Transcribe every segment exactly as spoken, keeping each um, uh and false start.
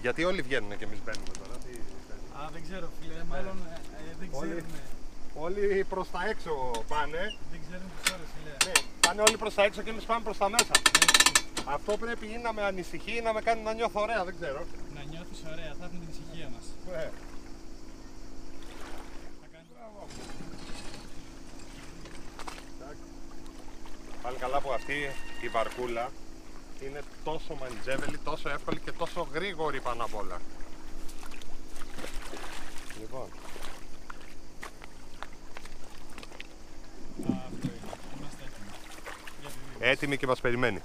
Γιατί όλοι βγαίνουν και εμείς μπαίνουμε τώρα. Α, δεν ξέρω φίλε, μάλλον ε, δεν ξέρουμε. Όλοι, όλοι προς τα έξω πάνε. Δεν ξέρουμε τις ώρες φίλε. Ναι, πάνε όλοι προς τα έξω και εμείς πάμε προς τα μέσα. Έτσι. Αυτό πρέπει ή να με ανησυχεί ή να με κάνει να νιώθω ωραία, δεν ξέρω. Να νιώθεις ωραία, θα έχουμε την ησυχία μας. Ναι. Θα κάνουμε... Πάλι καλά που αυτή η βαρκούλα είναι τόσο μαντζέβελη, τόσο εύκολη και τόσο γρήγορη πάνω απ' όλα. Λοιπόν. Α, αυτό είναι. Είμαστε έτοιμοι. Έτοιμοι και μας περιμένει.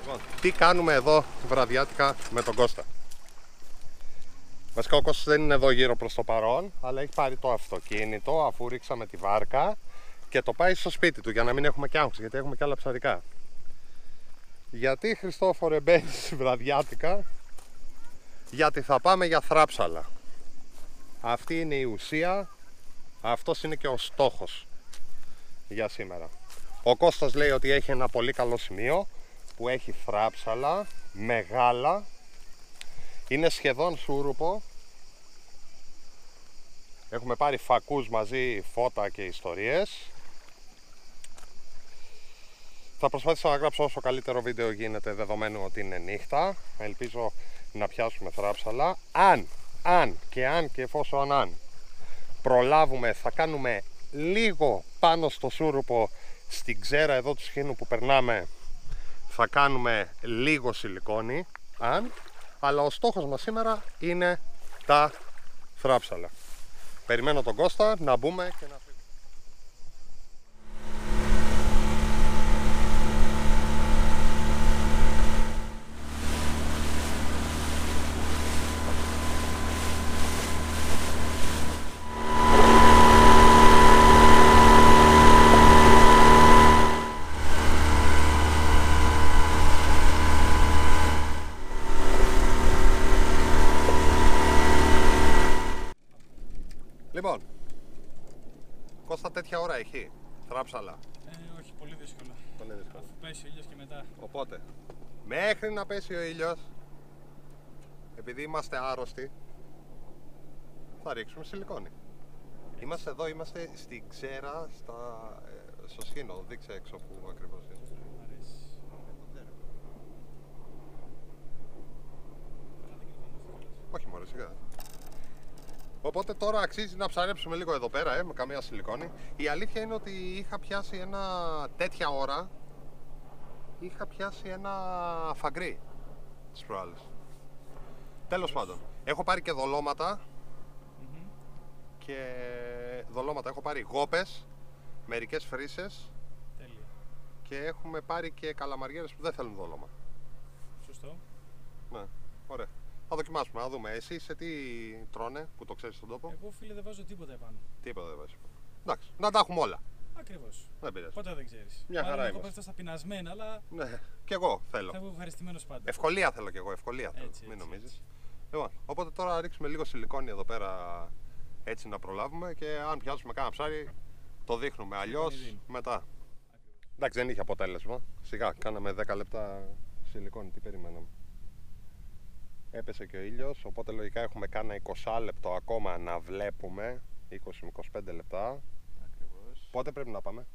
Λοιπόν, τι κάνουμε εδώ βραδιάτικα με τον Κώστα. Βασικά ο Κώστας δεν είναι εδώ γύρω προς το παρόν, αλλά έχει πάρει το αυτοκίνητο αφού ρίξαμε τη βάρκα και το πάει στο σπίτι του για να μην έχουμε και άγχος, γιατί έχουμε και άλλα ψαρικά. Γιατί Χριστόφορε μπαίνεις βραδιάτικα? Γιατί θα πάμε για θράψαλα. Αυτή είναι η ουσία, αυτός είναι και ο στόχος για σήμερα. Ο Κώστας λέει ότι έχει ένα πολύ καλό σημείο που έχει θράψαλα μεγάλα. Είναι σχεδόν σούρουπο. Έχουμε πάρει φακούς μαζί, φώτα και ιστορίες. Θα προσπαθήσω να γράψω όσο καλύτερο βίντεο γίνεται, δεδομένου ότι είναι νύχτα. Ελπίζω να πιάσουμε θράψαλα. Αν, αν και αν και εφόσον αν προλάβουμε, θα κάνουμε λίγο πάνω στο σούρουπο, στην ξέρα εδώ του σχήνου που περνάμε, θα κάνουμε λίγο σιλικόνη, αν. Αλλά ο στόχος μας σήμερα είναι τα θράψαλα. Περιμένω τον Κώστα να μπούμε και να φύγουμε. Λοιπόν, Κώστα, τέτοια ώρα έχει θράψαλα? Ε, όχι, πολύ δύσκολα. Πολύ δύσκολα. Αφού πέσει ο ήλιος και μετά. Οπότε, μέχρι να πέσει ο ήλιος, επειδή είμαστε άρρωστοι, θα ρίξουμε σιλικόνη. Έτσι. Είμαστε εδώ, είμαστε στη ξέρα, στα... στο σχήνο. Δείξε έξω που ακριβώς είναι. Όχι μωρέ, σιγά. Οπότε τώρα αξίζει να ψαρέψουμε λίγο εδώ πέρα, ε, με καμία σιλικόνη. Η αλήθεια είναι ότι είχα πιάσει ένα τέτοια ώρα, είχα πιάσει ένα φαγκρί τις προάλλες. Τέλος πάντων, έχω πάρει και δολώματα mm-hmm. και δολώματα, έχω πάρει γόπες, μερικές φρύσες. Τέλεια. Και έχουμε πάρει και καλαμαριέρες που δεν θέλουν δολώμα. Σωστό. Ναι, ωραία. Θα δοκιμάσουμε, να δούμε. Εσύ σε τι τρώνε που το ξέρεις στον τόπο? Εγώ φίλε δεν βάζω τίποτα επάνω. Τίποτα δεν βάζω. Εντάξει, να τα έχουμε όλα. Ακριβώς. Δεν πειράζει. Ποτέ δεν ξέρεις. Μια χαρά είμαστε. Εγώ πέφτω στα πεινασμένα, αλλά. Ναι, κι εγώ θέλω. Θα βγω ευχαριστημένος πάντα. Ευκολία θέλω κι εγώ, ευκολία θέλω. Έτσι, μην νομίζεις. Λοιπόν, οπότε τώρα ρίξουμε λίγο σιλικόνη εδώ πέρα, έτσι να προλάβουμε και αν πιάσουμε κάνα ψάρι το δείχνουμε. Αλλιώς μετά. Ακριβώς. Εντάξει, δεν είχε αποτέλεσμα. Σιγά, κάναμε δέκα λεπτά σιλικόνη, τι περιμέναμε. Έπεσε και ο ήλιος, οπότε λογικά έχουμε κάνα είκοσι λεπτό ακόμα να βλέπουμε, είκοσι με είκοσι πέντε λεπτά. Ακριβώς. Πότε πρέπει να πάμε?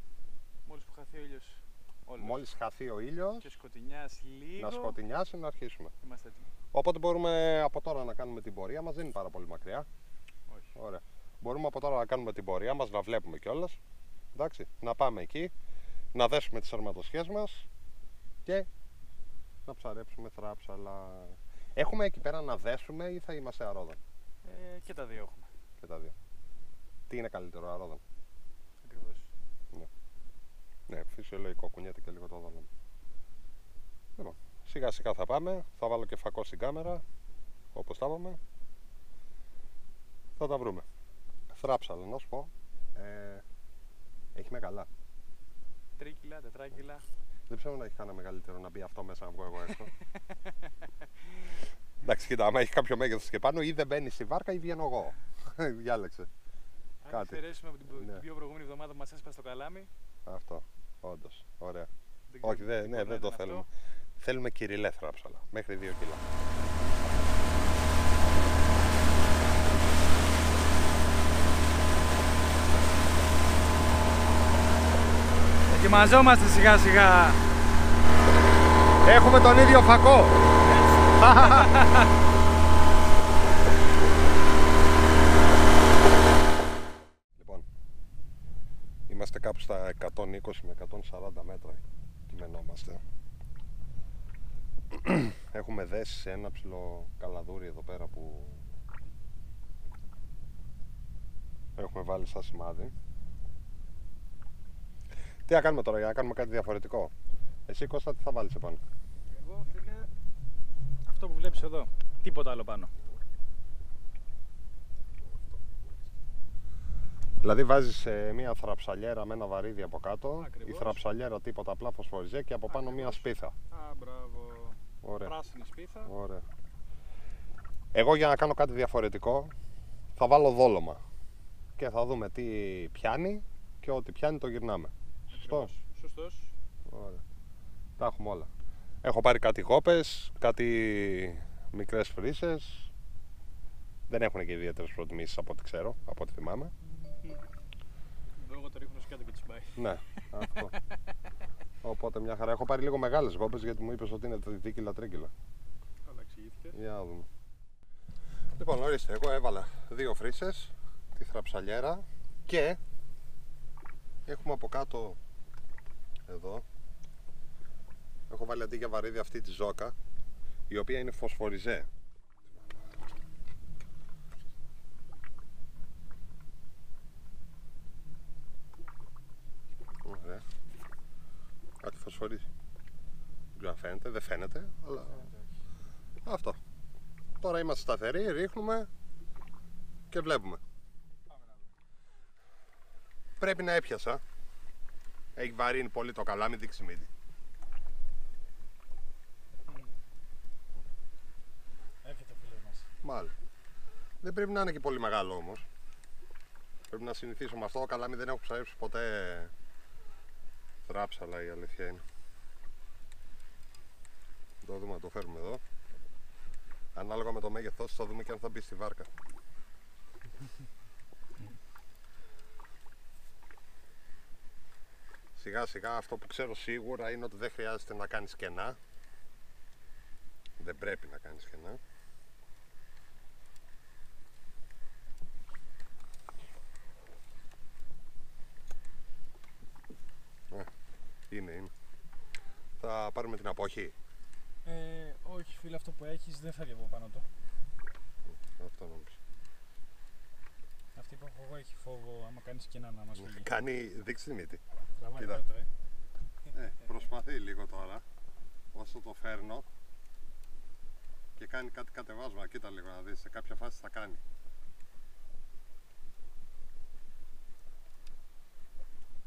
Μόλις που χαθεί ο ήλιος. Όλες. Μόλις χαθεί ο ήλιος και σκοτεινιάσει λίγο. Να σκοτεινιάσει να αρχίσουμε. Είμαστε έτοιμοι. Οπότε μπορούμε από τώρα να κάνουμε την πορεία μας, δεν είναι πάρα πολύ μακριά. Όχι. Ωραία. Μπορούμε από τώρα να κάνουμε την πορεία μας, να βλέπουμε κιόλας. Εντάξει, να πάμε εκεί, να δέσουμε τις αρματοσχές μας και να ψαρέψουμε θράψαλα. Έχουμε εκεί πέρα να δέσουμε ή θα είμαστε αρόδων? Ε, και τα δύο έχουμε. Και τα δύο. Τι είναι καλύτερο, αρόδων? Ακριβώς. Ναι. Ναι, φυσιολογικό, κουνιέται και λίγο το δόλωμα. Λοιπόν, σιγά σιγά θα πάμε. Θα βάλω και φακό στην κάμερα, όπως τα είπαμε. Θα τα βρούμε. Θράψαλα, να σου πω. Ε, έχει μεγάλα. Τρίκυλα, τετράκυλα. Δεν πιστεύω να έχει κανένα μεγαλύτερο να μπει αυτό μέσα να βγω εγώ έξω. Εντάξει, κοίτα, άμα έχει κάποιο μέγεθος και πάνω, ή δεν μπαίνει στη βάρκα ή βγαίνω εγώ. Διάλεξε. Αν εξαιρέσουμε από την ναι. πιο προηγούμενη εβδομάδα που μας έσπασε το καλάμι. Αυτό. Όντως, ωραία. Δεν Όχι, δε, ναι, δεν το θέλουμε. Αυτό. Θέλουμε κυριλέ θράψαλα, μέχρι δύο κιλά. Ετοιμαζόμαστε σιγά σιγά. Έχουμε τον ίδιο φακό. Λοιπόν, είμαστε κάπου στα εκατόν είκοσι με εκατόν σαράντα μέτρα. Κυμενόμαστε. Έχουμε δέσει σε ένα ψηλό καλαδούρι εδώ πέρα που έχουμε βάλει σαν σημάδι. Τι να κάνουμε τώρα, για να κάνουμε κάτι διαφορετικό? Εσύ Κώστα, τι θα βάλεις επάνω? Εγώ, φίλε, αυτό που βλέπεις εδώ. Τίποτα άλλο πάνω. Δηλαδή βάζεις ε, μία θραψαλιέρα με ένα βαρύδι από κάτω. Ακριβώς. Η θραψαλιέρα τίποτα, απλά φωσφοριζέ, και από πάνω Ακριβώς. μία σπίθα. Α, μπράβο. Ωραία. Πράσινη σπίθα. Ωραία. Εγώ για να κάνω κάτι διαφορετικό θα βάλω δόλωμα. Και θα δούμε τι πιάνει και ό,τι πιάνει το γυρνάμε. Σωστός. Σωστός. Ωραία. Τα έχουμε όλα. Έχω πάρει κάτι κόπες, κάτι μικρές φρύσες. Δεν έχουν και ιδιαίτερες προτιμήσεις από ό,τι ξέρω, από ό,τι θυμάμαι. Λόγω το ρίχνω σκάτω και τις πάει. Ναι, αυτό. Οπότε μια χαρά. Έχω πάρει λίγο μεγάλες κόπες γιατί μου είπες ότι είναι τρία κιλά τρία κιλά. Αλλά εξηγήθηκε. Για να δούμε. Λοιπόν, ορίστε, εγώ έβαλα δύο φρύσες, τη θραψαλιέρα και έχουμε από κάτω εδώ. Έχω βάλει αντί για βαρύδι αυτή τη ζόκα, η οποία είναι φωσφοριζέ. Ωραία. Κάτι φωσφορίζει. Δεν φαίνεται, δεν φαίνεται, αλλά αυτό. Τώρα είμαστε σταθεροί, ρίχνουμε και βλέπουμε. Πρέπει να έπιασα. Έχει βαρύνει πολύ το καλάμι, δείξει μύτη. Μάλλον. Δεν πρέπει να είναι και πολύ μεγάλο όμως. Πρέπει να συνηθίσω με αυτό. Καλάμι δεν έχω ψαρέψει ποτέ θράψαλα, η αλήθεια είναι. Το δούμε να το φέρουμε εδώ. Ανάλογα με το μέγεθός θα δούμε και αν θα μπει στη βάρκα. Σιγά σιγά, αυτό που ξέρω σίγουρα είναι ότι δεν χρειάζεται να κάνεις κενά. Δεν πρέπει να κάνεις κενά. Είναι, είναι. Θα πάρουμε την απόχη. Ε, όχι φίλε, αυτό που έχεις δεν φεύγει από πάνω του. Αυτό νόμιζα. Αυτή που έχω εγώ έχει φόβο άμα κάνεις κενά να μας φύγει. Κάνει, δείξει τη μύτη. Τραβάει πρώτο, ε. ε. Προσπαθεί λίγο τώρα, όσο το φέρνω και κάνει κάτι κατεβάσμα. Κοίτα λίγο να δεις, σε κάποια φάση θα κάνει.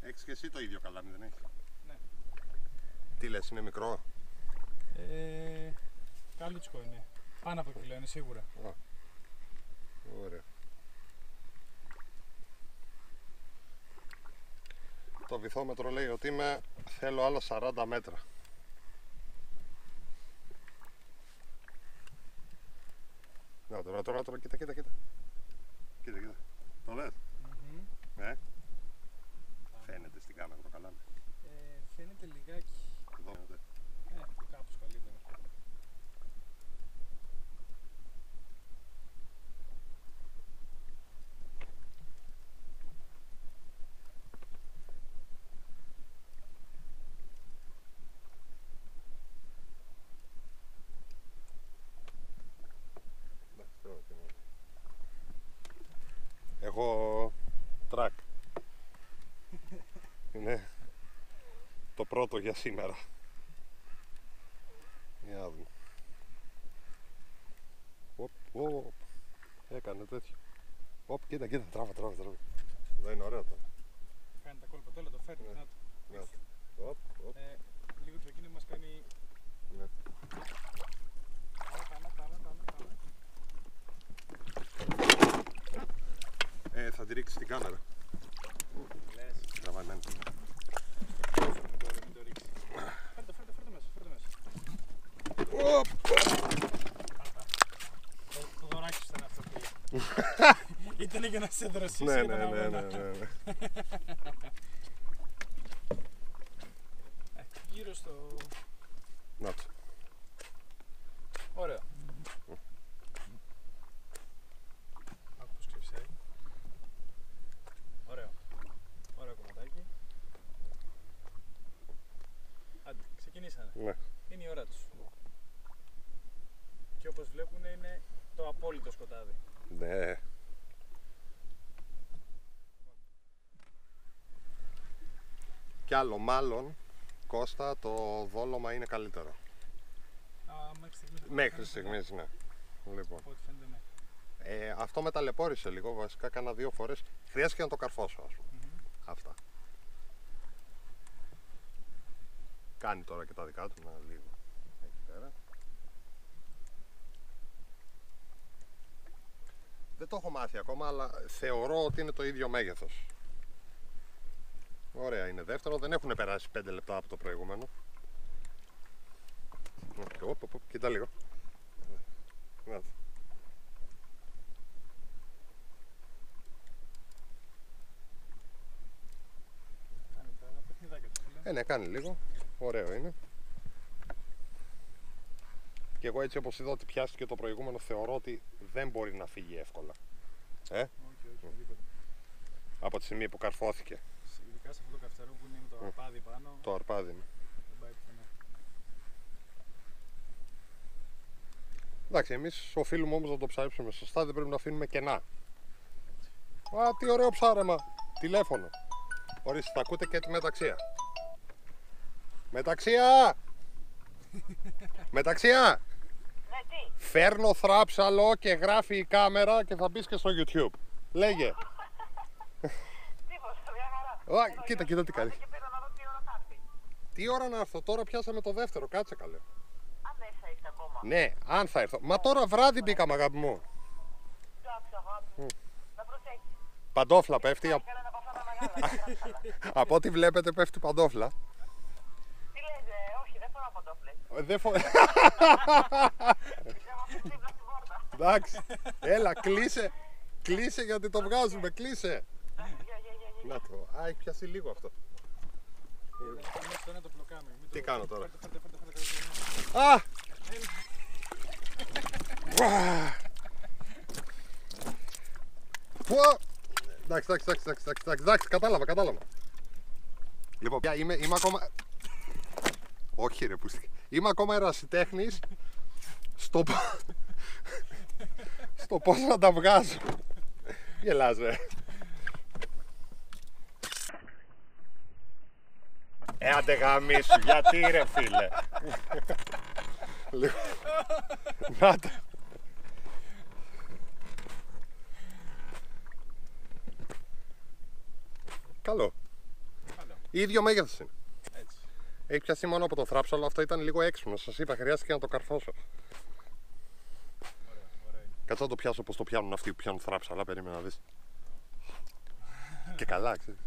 Έχεις και εσύ το ίδιο καλάμι, δεν έχεις? Τι λες, είναι μικρό? Ε, καλούτσικο είναι. Πάνω από κιλό είναι σίγουρα. Ω, ωραία. Το βυθόμετρο λέει ότι είμαι, θέλω άλλα σαράντα μέτρα. Να, τώρα, τώρα, τώρα, κοίτα, κοίτα, κοίτα. Κοίτα, κοίτα. Το λες? Mm-hmm. Ναι. Φαίνεται στην κάμερα το καλάμι. Ε, φαίνεται λιγάκι. Εδώ. Ναι, κάπως καλύτερα. Έχω τρακ. Είναι το πρώτο για σήμερα. Για να δούμε. Οπ, οπ, έκανε τέτοιο. Οπ, κοίτα, κοίτα, τράβα, τράβα, τράβα. Εδώ είναι ωραία τώρα. Κάνει τα κόλπα τώρα, το φέρνει, ναι. Να το. Ναι. Οπ, οπ. Ε, λίγο το εκείνο μας κάνει... Ναι. Πάμε, πάμε, πάμε, πάμε. Ε, θα τη ρίξεις την κάμερα. Λες. Τραβάει μένα. Το δωράκι σου ήταν αυτό που είχε. Ήτανε για να σε δροσίσει. Ναι, ναι, ναι, ναι. Γύρω στο... Να το. Ωραία. Ναι. Είναι η ώρα τους. Και όπως βλέπουν είναι το απόλυτο σκοτάδι. Ναι. Κι άλλο μάλλον, Κώστα, το δόλωμα είναι καλύτερο. Α, μέχρι στιγμής. Μέχρι στιγμής, ναι. Λοιπόν. Ε, αυτό με ταλαιπώρησε λίγο, βασικά κάνα δύο φορές. Χρειάστηκε να το καρφώσω, ας πούμε. Mm-hmm. Αυτά. Κάνει τώρα και τα δικά του, να λίγο εκεί πέρα. Δεν το έχω μάθει ακόμα, αλλά θεωρώ ότι είναι το ίδιο μέγεθος. Ωραία, είναι δεύτερο, δεν έχουν περάσει πέντε λεπτά από το προηγούμενο. Οπ, οπ, οπ, κοίτα λίγο. Ε, ναι, κάνει λίγο. Ωραίο είναι. Και εγώ έτσι όπως είδα ότι πιάστηκε το προηγούμενο, θεωρώ ότι δεν μπορεί να φύγει εύκολα. Ε? Okay, okay, mm. Από τη στιγμή που καρφώθηκε. Ειδικά σε αυτό το καυτερό που είναι το mm. αρπάδι πάνω. Το αρπάδι είναι. Δεν πάει πουθενά. Εντάξει, εμείς οφείλουμε όμως να το ψαρέψουμε σωστά, δεν πρέπει να αφήνουμε κενά. Έτσι. Α, τι ωραίο ψάρεμα! Τηλέφωνο. Ορίστε, θα ακούτε και τη μεταξία. Μεταξία! Μεταξία! Ναι, τι? Φέρνω θράψαλο και γράφει η κάμερα και θα μπεις και στο YouTube. Λέγε. Τίποτα, μια χαρά. Ά, κοίτα, κοίτα τι κάνει. Τι ώρα να έρθω, τώρα πιάσαμε το δεύτερο, κάτσε καλέ. Αν δεν θα ήρθε ακόμα. Ναι, αν θα έρθω. Μα τώρα βράδυ μπήκαμε, αγάπη μου. Να προσέχεις. Παντόφλα πέφτει. Από ό,τι βλέπετε πέφτει παντόφλα. Δεν φο... Εντάξει, έλα, κλείσε, κλείσε γιατί το βγάζουμε, κλείσε. Να το, α, έχει πιάσει λίγο αυτό. Τι κάνω τώρα. Α! Εντάξει, εντάξει, εντάξει, εντάξει, κατάλαβα, κατάλαβα. Λοιπόν, είμαι ακόμα... Όχι ρε πούστη. Είμαι ακόμα ερασιτέχνης στο, στο πώς να τα βγάζω. Γελάς ρε. Ε, άντε γαμίσου, γιατί ρε φίλε. Λοιπόν, να τα... Καλό. Καλό. Ίδιο μέγεθος είναι. Έχει πιαστεί μόνο από το θράψαλο, αλλά αυτό ήταν λίγο έξυπνο. Σας είπα, χρειάστηκε να το καρφώσω. Κάτσε να το πιάσω όπως το πιάνουν αυτοί που πιάνουν θράψαλα, περίμενα να δεις. Και καλά, ξέρεις.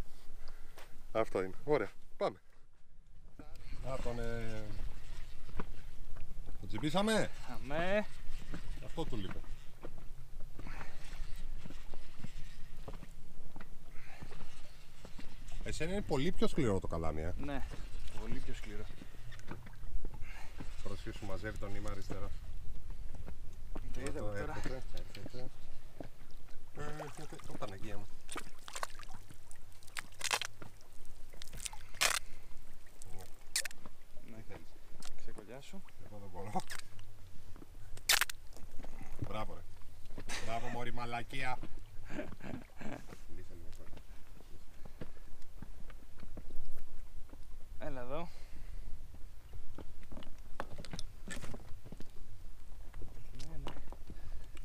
Αυτό είναι. Ωραία. Πάμε. Α, τον... Ε... Το τσιμπήσαμε. Αμέ. Αυτό του λείπει. Εσένα είναι πολύ πιο σκληρό το καλάμι, ε. Ναι. Πολύ πιο σκληρό. Προσφύγει σου μαζεύει το νήμα αριστερά. Το είδαμε τώρα. Έρχεται, έρχεται. Έρχεται, το Παναγία μου. Ναι, ξεκολλιά σου. Εγώ δεν μπορώ. Μπράβο ρε. Μπράβο μωρή μαλακία. Έλα εδώ. Ναι, ναι.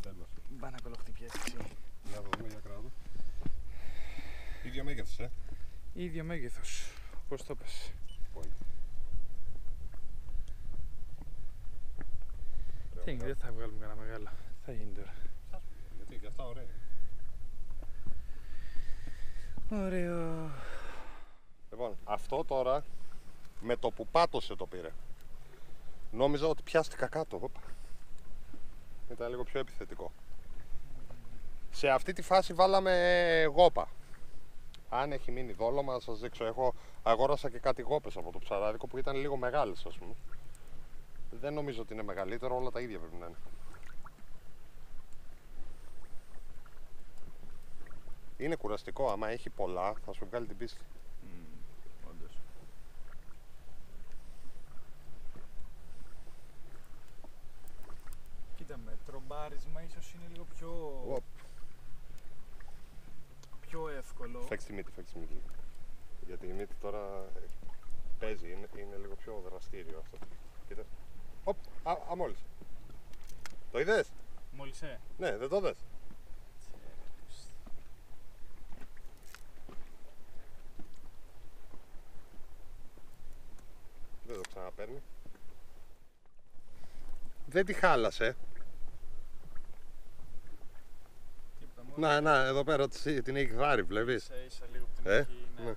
Τέλος. Μπα να κολοχτυπιές εσύ. Για δούμε, για κράτο. Ίδιο μέγεθος, ε. Ίδιο μέγεθος, όπως το πες. Πολύ. Τι είναι, δεν θα βγάλουμε κανένα μεγάλα. Θα γίνει τώρα. Γιατί, και αυτά ωραία. Ωραίο. Λοιπόν, αυτό τώρα... Με το που πάτωσε το πήρε. Νόμιζα ότι πιάστηκα κάτω. Ήταν λίγο πιο επιθετικό. Σε αυτή τη φάση βάλαμε γόπα. Αν έχει μείνει δόλωμα, να σας δείξω. Έχω, αγόρασα και κάτι γόπες από το ψαράδικο που ήταν λίγο μεγάλες, ας πούμε. Δεν νομίζω ότι είναι μεγαλύτερο, όλα τα ίδια πρέπει να είναι. Είναι κουραστικό, άμα έχει πολλά θα σου βγάλει την πίστη. Mm, όντως. Κοίτα, με τρομπάρισμα ίσως είναι λίγο πιο... Wow. Πιο εύκολο. Φέξ τη μύτη, φέξ τη μύτη. Γιατί η μύτη τώρα παίζει, είναι, είναι λίγο πιο δραστήριο αυτό. Κοίτα. Οπ, α, α, μόλις. Το είδες? Μόλισε. Ναι, δεν το δες. Δεν το ξαναπαίρνει. Δεν τη χάλασε. Να, να, εδώ πέρα την έχει χάρη, βλέπεις. Ίσα, ίσα λίγο που την ε, έχει, ναι. Ναι.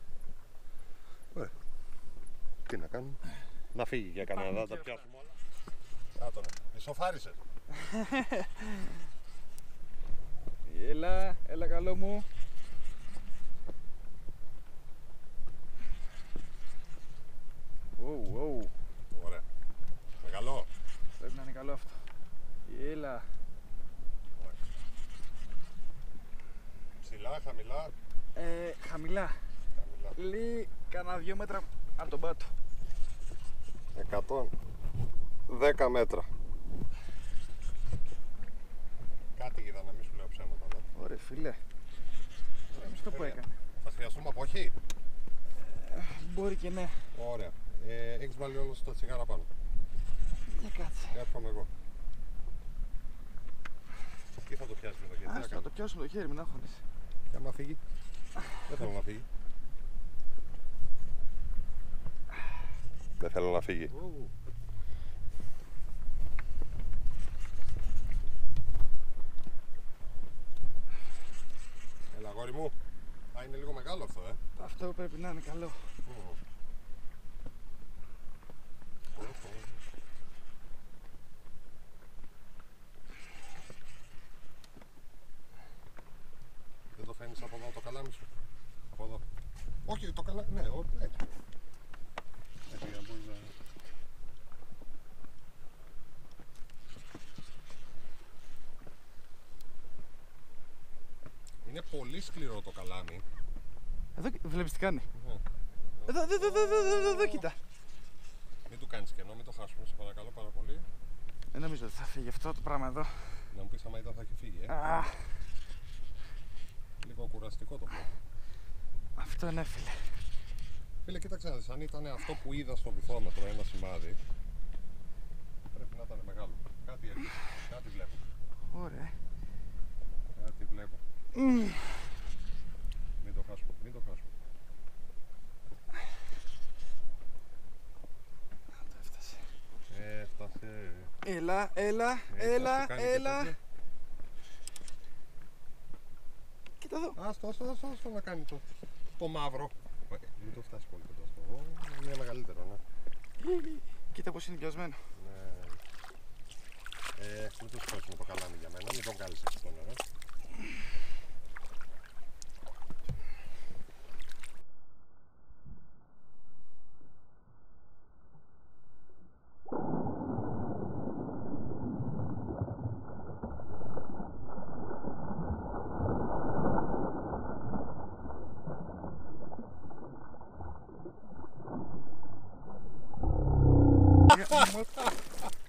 Ωραία. Τι να κάνουμε. Να φύγει για Καναδά, τα πιάσουμε όλα. Άτο, ναι. Ισοφάρισε. Έλα, έλα καλό μου. Ωου, ωου. Ωραία. Μεγάλο. Πρέπει να είναι καλό αυτό. Έλα. Ψηλά, χαμηλά. Ε, χαμηλά. χαμηλά. Λί, κανά δύο μέτρα από τον πάτο. εκατόν δέκα μέτρα. Κάτι είδα, να μην σου λέω ψέματα εδώ. Ωραία φίλε. Εμείς το που έκανε. Θα χρειαστούμε αποχή. Ε, μπορεί και ναι. Ωραία. Ε, έχεις βάλει όλο το τσιγάρα πάνω. Για κάτσε. Έρχομαι εγώ. Τι θα το πιάσουμε το χέρι, Άς, τι θα κάνουμε. Θα το πιάσουμε το χέρι, μην άγχωνεσαι. Για να φύγει. Δεν θέλω να φύγει. Δεν θέλω να φύγει. Wow. Έλα αγόρι μου. Α, είναι λίγο μεγάλο αυτό, ε. Αυτό πρέπει να είναι καλό. Mm. Δεν το φαίνεις από εδώ το καλάμι σου. Από εδώ. Όχι, το καλάμι, ναι, όχι. Ναι. Είναι πολύ σκληρό το καλάμι. Εδώ βλέπεις τι κάνει. Mm. Εδώ, εδώ, εδώ, εδώ, εδώ, εδώ, εδώ, εδώ, κοίτα. Μην του κάνεις κενό, μην το χάσουμε, σε παρακαλώ πάρα πολύ. Δεν νομίζω ότι θα φύγει αυτό το πράγμα εδώ. Να μου πεις άμα ήταν θα έχει φύγει, ε. Ah. Λίγο κουραστικό το πράγμα. Αυτό είναι φίλε. Φίλε, κοίταξε να δεις, αν ήταν αυτό που είδα στο βυθόμετρο, ένα σημάδι, πρέπει να ήταν μεγάλο. Κάτι έρχεται, κάτι βλέπω. Ωραία. Κάτι βλέπω. Mm. Μην το χάσουμε, μην το χάσουμε. Το έφτασε. Έφτασε. Έλα, έλα, έφτασε, έλα, έλα. Κοίτα εδώ. Άστο, άστο, άστο, άστο να κάνει το, το μαύρο. Μην το φτάσει πολύ κοντά στο εγώ, είναι μεγαλύτερο, ναι. Κοίτα πως είναι πιασμένο. Ναι. Ε, μην το σπάσουμε το καλάμι για μένα, μην το βγάλεις έτσι το νερό.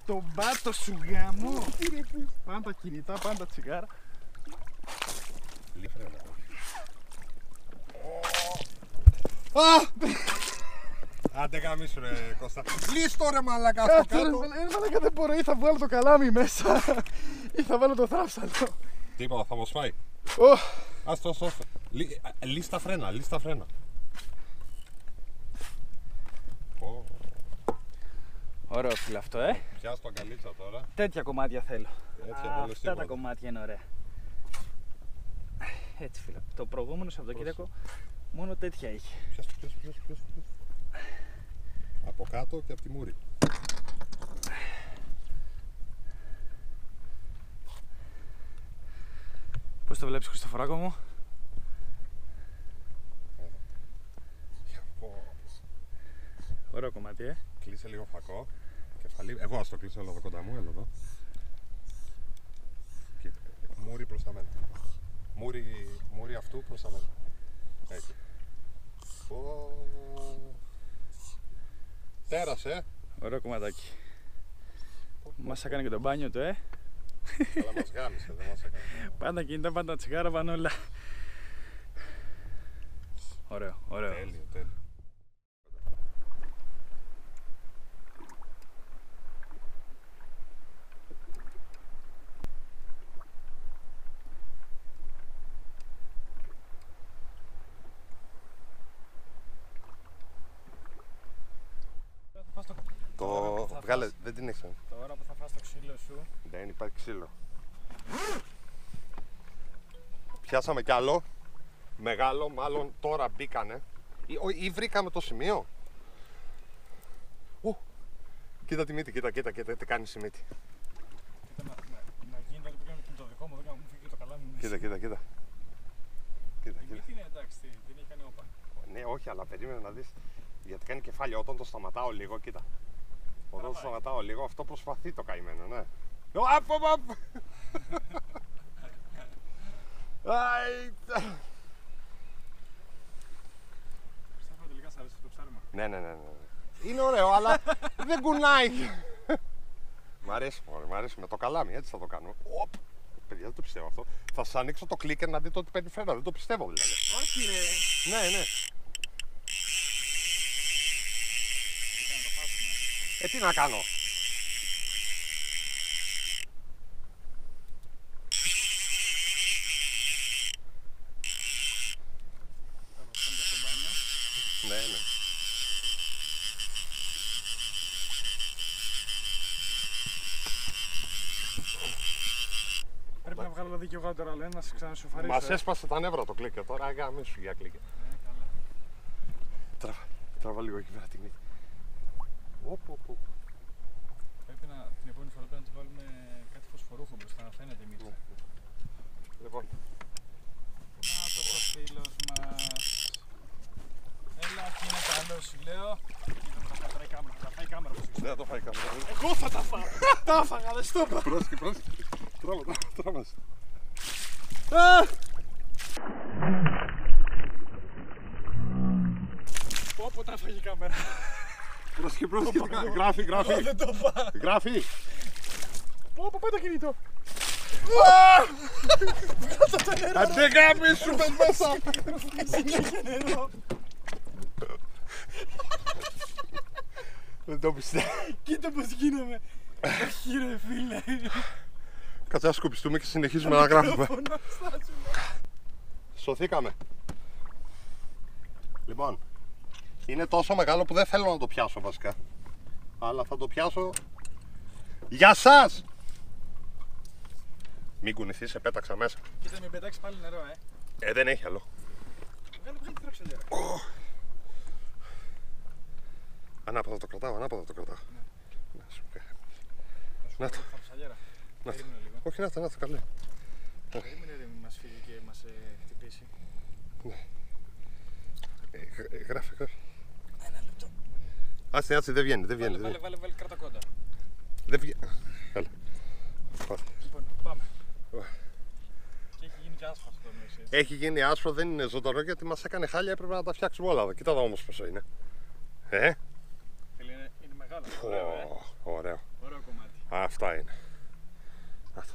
Τον μπάτο σου γαμό! Πάντα κινητά, πάντα τσιγάρα. Λίφρε να όχι. Άντε γαμίσου ρε Κώστα. Λίστο ρε μαλακά στο κάτω. Ρε μαλακά δεν μπορώ, ή θα βγάλω το καλάμι μέσα ή θα βάλω το θράψαλο. Τίποτα, θα μας φάει. Άστο, άστο, άστο. Λίστα φρένα, λίστα φρένα. Ωραίο φίλε αυτό, ε! Πιάσ' το αγκαλίτσα τώρα. Τέτοια κομμάτια θέλω. Έτσι, α, αυτά τίποτα. Τα κομμάτια είναι ωραία. Έτσι φίλε, το προηγούμενο Σαββατοκύριακο μόνο τέτοια είχε. Πιάσ' το, πιάσ' το, πιάσ' το. Από κάτω και από τη μούρη. Πώς το βλέπεις, Χριστοφοράκο μου? Ωραίο κομμάτι, ε. Κλείσε λίγο φακό. Κεφαλή. Εγώ ας το κλείσω όλο εδώ κοντά μου, έλα εδώ. Μούρι προς τα μένα. Μούρι, μούρι αυτού προς τα μένα. Έτσι. Πέρασε. Ωραίο κομματάκι. Μας έκανε και το μπάνιο του, ε. Αλλά μας γάμισε, δεν μας έκανε. Πάντα κινητά, πάντα τσιγάρα, πανόλα. Ωραίο, ωραίο. Τέλειο, τέλειο. Το βγάλε, δεν την έχεις. Τώρα που θα φας το ξύλο σου. Δεν υπάρχει ξύλο. Πιάσαμε κι άλλο. Μεγάλο, μάλλον τώρα μπήκανε. Ή, ή βρήκαμε το σημείο. Ου, κοίτα τη μύτη, κοίτα, κοίτα, κοίτα, τι κάνει η μύτη. Κοίτα να, να γίνει το κάνω με το δικό μου, δεν κάνω και το καλά μου. Κοίτα, κοίτα, κοίτα. Κοίτα, η μύτη είναι εντάξει, δεν έχει κάνει όπα. Ναι, όχι, αλλά περίμενε να δεις. Γιατί κάνει κεφάλια, όταν το σταματάω λίγο, κοίτα. Όταν το σταματάω λίγο, αυτό προσπαθεί το καημένο, ναι. Απ, απ, απ! Στέφω τελικά σ' αρέσει το ψάρεμα. Ναι, ναι, ναι. Είναι ωραίο, αλλά δεν κουνάει. Μ' αρέσει, μ' αρέσει. Με το καλάμι, έτσι θα το κάνω. Παιδιά, δεν το πιστεύω αυτό. Θα σας ανοίξω το κλίκερ να δείτε ότι περιφέρω. Δεν το πιστεύω, δηλαδή. Όχι, ρε. Ναι, ναι. Ε, τι να κάνω. Ναι, ναι. Πρέπει να βγάλω δίκιο εγώ τώρα, αλλά να σε ξανασοφαρίσω. Μας έσπασε τα νεύρα το κλίκερ, τώρα αγάμε σου για κλίκερ. Ναι, καλά. Τραβά, τραβά λίγο εκεί πέρα τη μύτη. Οπ, οπ, οπ. Πρέπει να, την επόμενη φορά πρέπει να του βάλουμε κάτι φωσφορούχο μπροστά, να φαίνεται η μύτη. Λοιπόν. Να το πω φίλος μας. Έλα, τι είναι καλό σου λέω. Θα τα φάει η κάμερα, θα τα φάει η κάμερα. Δεν θα το φάει η κάμερα. Εγώ θα τα φάω. Τα έφαγα, δεν στο είπα. Πρόσεχε, πρόσεχε. Τρώμε, τρώμε. Πω πω τα φάει η κάμερα. Πρόσχε, πρόσχε, γράφει, γράφει. Δεν το πάω. Γράφει. Πω, πω, πάει το κινητό. Βγάζω το νερό. Αντεγάμι σου, πες μέσα. Συνέχεια νερό. Δεν το πιστεύω. Κοίτα πως γίναμε. Όχι ρε φίλε. Κάτσε να σκουπιστούμε και συνεχίζουμε να γράφουμε. Σωθήκαμε. Λοιπόν. Είναι τόσο μεγάλο που δεν θέλω να το πιάσω βασικά. Αλλά θα το πιάσω για σας! Μην κουνηθείς, σε πέταξα μέσα. Κοίτα, μην πετάξει πάλι νερό, ε. Ε, δεν έχει άλλο. Βγάλε πάλι την τρόξα, λέρα. Ανάποδα το κρατάω, ανάποδα το κρατάω. Ναι. Να σου πει. Να το. Να το. Όχι, να το, να το, καλέ. Περίμενε, δεν μας φύγει και μας χτυπήσει. Ναι. Γράφει, γράφει. Ένα λεπτό. Άσε, άσε, δεν βγαίνει, δεν βγαίνει. Βάλε, βάλε, βάλε, κρατά κόντα. Δεν βγαίνει. Έλα. Λοιπόν, πάμε. Και έχει γίνει και άσπρο αυτό το μέσο. Έχει γίνει άσπρο, δεν είναι ζωντανό γιατί μας έκανε χάλια, έπρεπε να τα φτιάξουμε όλα εδώ. Κοίτα τα όμως πόσο είναι. Ε. Είναι, είναι μεγάλο. Ωραίο, ε. Ωραίο. Ωραίο κομμάτι. Αυτά είναι. Αυτά.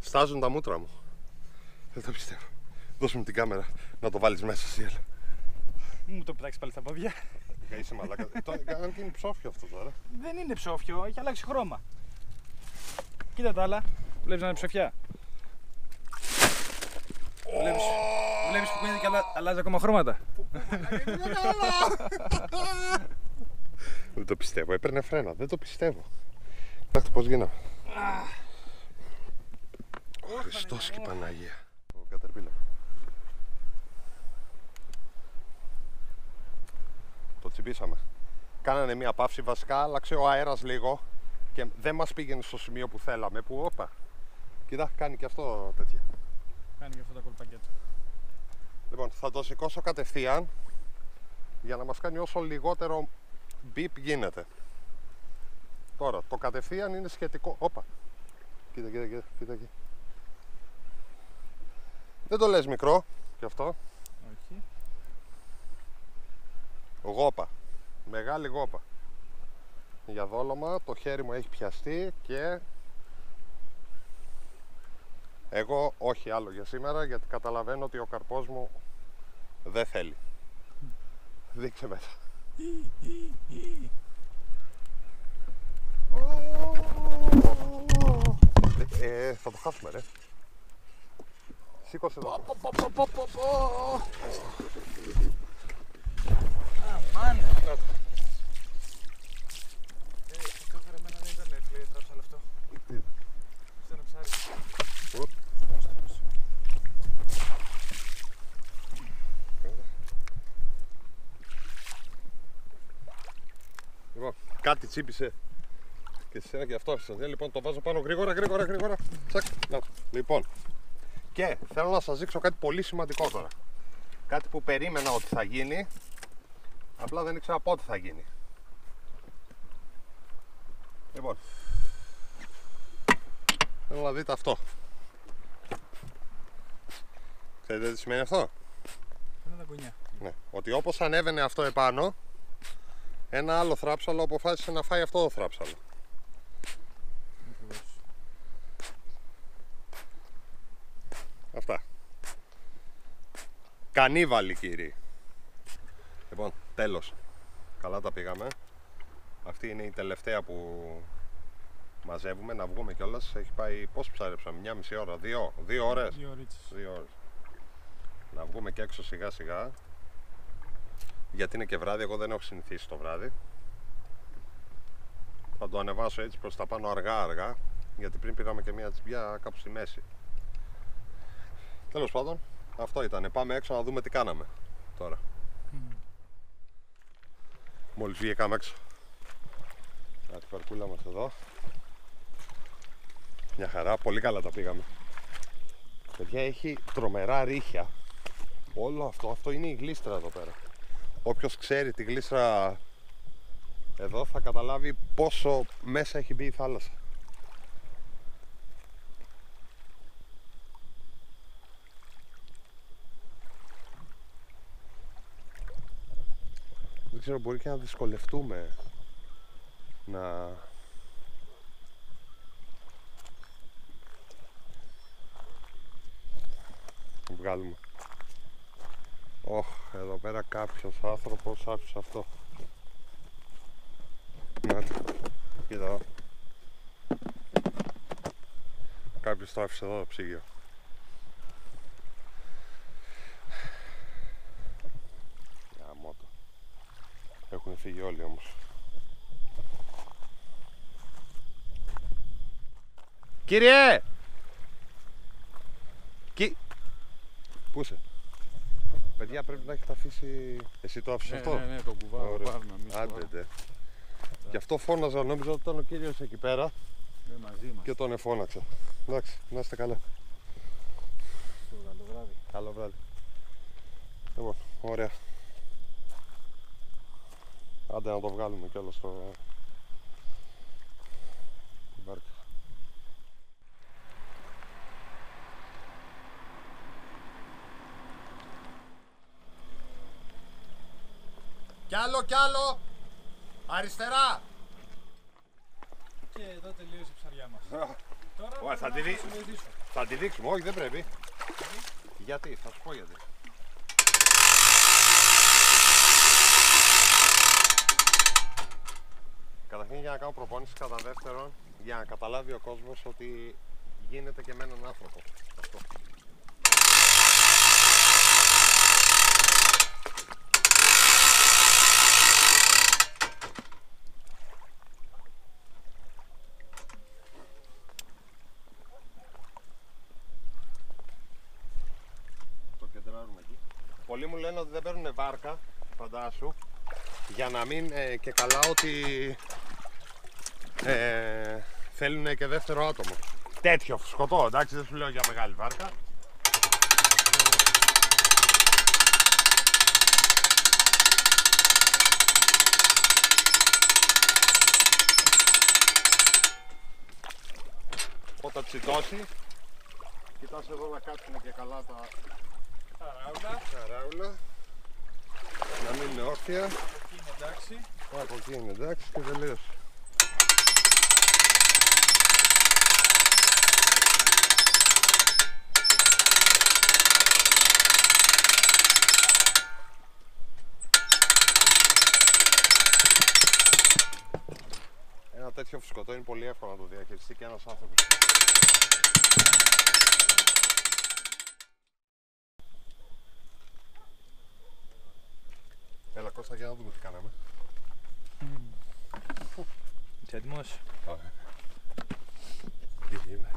Στάζουν τα μούτρα μου. Δεν το πιστεύω. Δώσουμε την κάμερα να το βάλεις μέσα εσύ, έλα. Μου το πετάξεις πάλι στα πόδια. Είσαι μαλάκα. Αν και είναι ψόφιο αυτό τώρα. Δεν είναι ψόφιο, έχει αλλάξει χρώμα. Κοίτα τα άλλα. Βλέπεις να είναι ψοφιά. Βλέπεις, βλέπεις που κουνιέται και αλλα... αλλάζει ακόμα χρώματα. Δεν το πιστεύω, έπαιρνε φρένα. Δεν το πιστεύω. Κοιτάξτε πώς γίναμε. Χριστός και η Παναγία. Το τσιμπήσαμε. Κάνανε μία παύση βασικά, άλλαξε ο αέρας λίγο και δεν μας πήγαινε στο σημείο που θέλαμε, που όπα Κοίτα, κάνει και αυτό τέτοια. Κάνει και αυτό τα κολπάκια του. Λοιπόν, θα το σηκώσω κατευθείαν για να μας κάνει όσο λιγότερο μπιπ γίνεται. Τώρα, το κατευθείαν είναι σχετικό. Όπα. Κοίτα, κοίτα, κοίτα, κοίτα εκεί. Δεν το λες μικρό κι αυτό. Όχι. Γόπα. Μεγάλη γόπα. Για δόλωμα, το χέρι μου έχει πιαστεί και... εγώ όχι άλλο για σήμερα, γιατί καταλαβαίνω ότι ο καρπός μου δεν θέλει. Δείξε μέσα. Ε, θα το χάσουμε ρε. Σήκωσε εδώ. Αμάν. Κόφερα εμένα δεν ήταν εύκολο για τράψα αυτό. Ήταν ψάρι. Λοιπόν, κάτι τσίπησε και σε ένα και αυτό. Λοιπόν, το βάζω πάνω γρήγορα, γρήγορα, γρήγορα. Τσακ. Να. Λοιπόν, και θέλω να σας δείξω κάτι πολύ σημαντικό τώρα. Κάτι που περίμενα ότι θα γίνει, απλά δεν ήξερα πότε θα γίνει. Λοιπόν, θέλω να δείτε αυτό. Ξέρετε τι σημαίνει αυτό? Ένα ταγκουνιά. Ναι. Ότι όπως ανέβαινε αυτό επάνω, ένα άλλο θράψαλο αποφάσισε να φάει αυτό το θράψαλο. Ακριβώς. Αυτά. Κανίβαλοι κύριοι. Λοιπόν, τέλος. Καλά τα πήγαμε. Αυτή είναι η τελευταία που μαζεύουμε, να βγούμε κιόλας. Έχει πάει, πώς ψάρεψαμε, μια μισή ώρα, δύο, δύο ώρες. Δύο ώρες. Να βγούμε και έξω σιγά σιγά. Γιατί είναι και βράδυ, εγώ δεν έχω συνηθίσει το βράδυ. Θα το ανεβάσω έτσι προς τα πάνω αργά αργά, γιατί πριν πήραμε και μια τσιμπιά κάπου στη μέση. Τέλος πάντων, αυτό ήταν. Πάμε έξω να δούμε τι κάναμε τώρα. Mm. Μόλις βγήκαμε έξω. Να την παρκούλα μας εδώ. Μια χαρά, πολύ καλά τα πήγαμε. Παιδιά, έχει τρομερά ρύχια. Όλο αυτό, αυτό είναι η γλίστρα εδώ πέρα. Όποιος ξέρει τη γλίστρα εδώ θα καταλάβει πόσο μέσα έχει μπει η θάλασσα. Δεν ξέρω, μπορεί και να δυσκολευτούμε να... βγάλουμε. Ωχ, oh, εδώ πέρα κάποιος άνθρωπος άφησε αυτό. Να, κοίτα εδώ. Κάποιος το άφησε εδώ το ψυγείο. Για μότο. Έχουν φύγει όλοι όμως. Κύριε! Κι... πού είσαι? Παιδιά, πρέπει να έχετε αφήσει... Εσύ το άφησες ναι, αυτό? Ναι, ναι, το κουβάω, το πάρουμε εμείς. Άντε, ναι. Γι' αυτό φώναζα, νόμιζα ότι ήταν ο κύριος εκεί πέρα. Ναι, μαζί μας. Και τον εφώναξα. Εντάξει, να είστε καλά. Καλό βράδυ. Καλό βράδυ. Λοιπόν, ωραία. Άντε να το βγάλουμε κιόλας στο... την βάρκα. Κι άλλο, κι άλλο! Αριστερά! Και εδώ τελείωσε η ψαριά μας. Τώρα Ωα, θα, τη δι... θα τη δείξουμε, όχι δεν πρέπει. Γιατί, γιατί θα σου πω γιατί. Καταρχήν για να κάνω προπόνηση, κατά δεύτερον, για να καταλάβει ο κόσμος ότι γίνεται και με έναν άνθρωπο. Αυτό. Πολλοί μου λένε ότι δεν παίρνουν βάρκα, φαντάσου, για να μην ε, και καλά ότι ε, θέλουν και δεύτερο άτομο. τέτοιο σκοτό, εντάξει, δεν σου λέω για μεγάλη βάρκα. Όταν τσιτώσει, κοιτάς εδώ να κάτσουν και καλά τα καράουλα. καράουλα. Να μην είναι όρθια. Από εκεί είναι εντάξει. Από εκεί είναι εντάξει και τελείως. Ένα τέτοιο φουσκωτό είναι πολύ εύκολο να το διαχειριστεί και ένας άνθρωπος. Έλα Κώστα, για να δούμε τι κάναμε. Είσαι έτοιμος? Ωραία. Τι είμαι.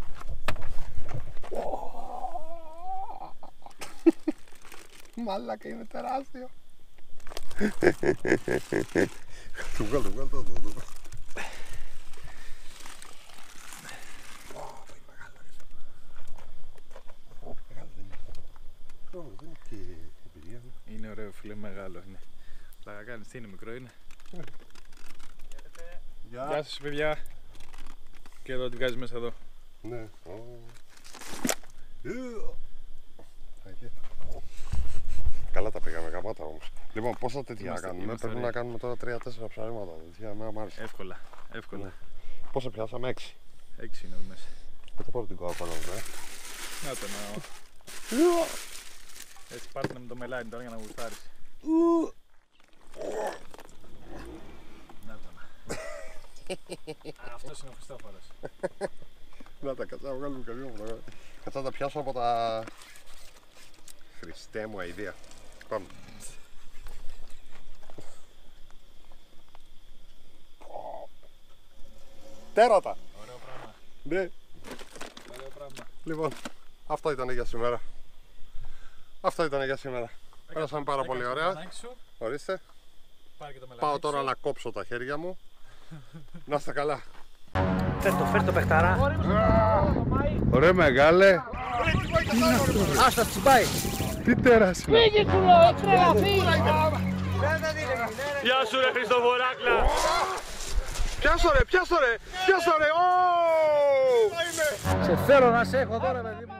Μαλάκα, είναι τεράστιο. Του βγάλω, βγάλω το δω. Είναι ωραίο φίλε, μεγάλο είναι. Λαγα κάνεις, τι είναι, μικρό είναι. Γεια. Γεια σας παιδιά. Και εδώ τη βγάζεις μέσα εδώ. Ναι. Καλά τα πήγαμε, γαμάτα όμως. Λοιπόν, πόσα τέτοια να κάνουμε, πρέπει να κάνουμε τώρα τρία τέσσερα ψαρήματα. Εύκολα, εύκολα. Πόσα πιάσαμε, έξι. έξι είναι μέσα. Θα το πάρω την κόα πάνω εδώ. Να το να... Έτσι πάρτενε με το μελάνι τώρα για να γουστάρεις. Να τον. Αυτός είναι ο Χριστόφορος. Να τα κατσά, βγάλουμε καμία φωτογραφία. Κατσά τα πιάσω από τα... Χριστέ μου αηδία. Πάμε. Τέρατα! Ωραίο πράγμα. Ναι. Ωραίο πράγμα. Λοιπόν, αυτά ήταν για σήμερα. Αυτά ήταν για σήμερα. Πέρασαμε πάρα πολύ ωραία. Ορίστε. Πάω τώρα να κόψω τα χέρια μου. Να είστε καλά. Φέρτο, φέρτο παιχταρά. Ωραία μεγάλε. Άστα τσιμπάει. Τι τεράστιο. Φύγει κουλό, έτρελα φύγει. Γεια σου ρε Χριστοβοράκλα. Πιάσω ρε, πιάσω ρε, πιάσω ρε. Σε θέλω να σε έχω τώρα παιδί μου.